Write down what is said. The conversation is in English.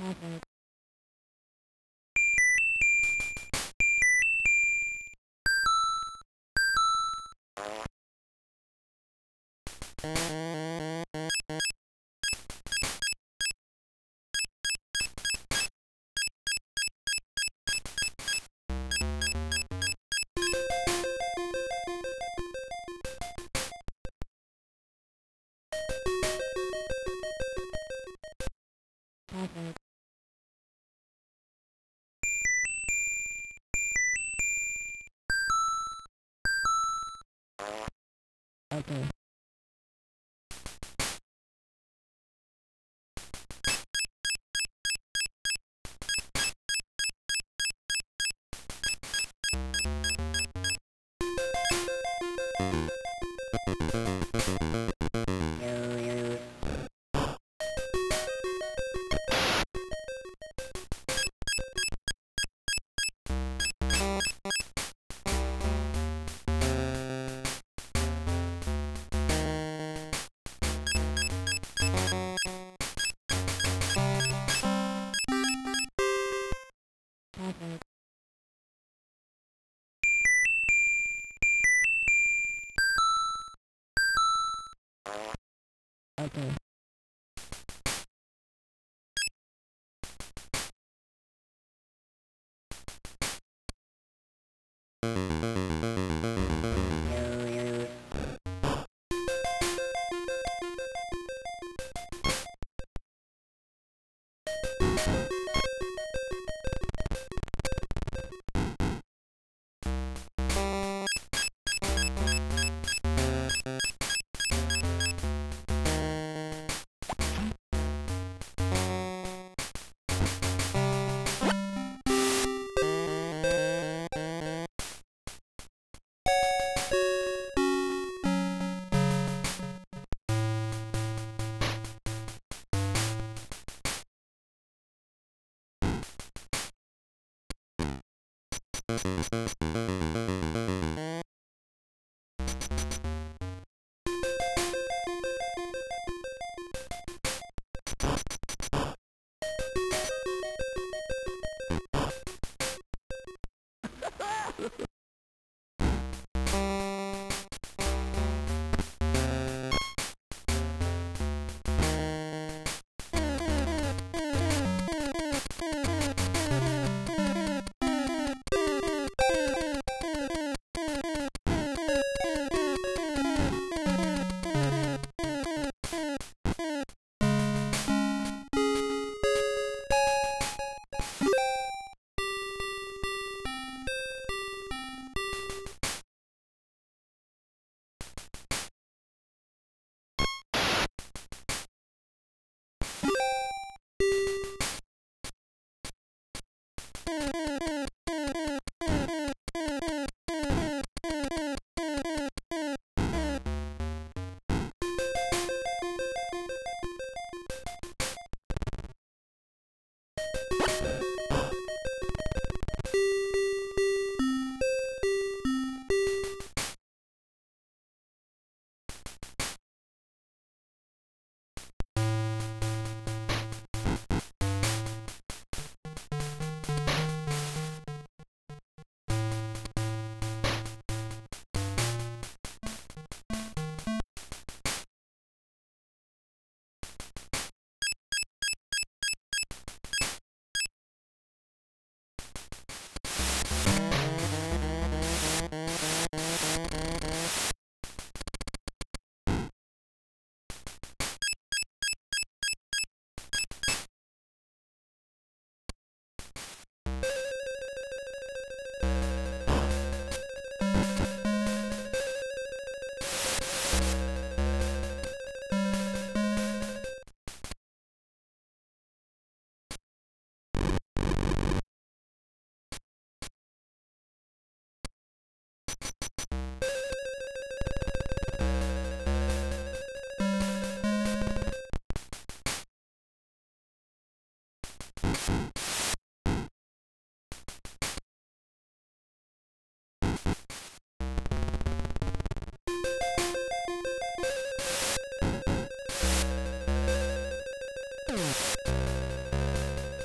Okay. Okay.